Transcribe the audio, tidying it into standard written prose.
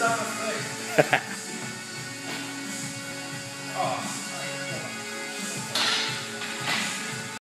done a thing.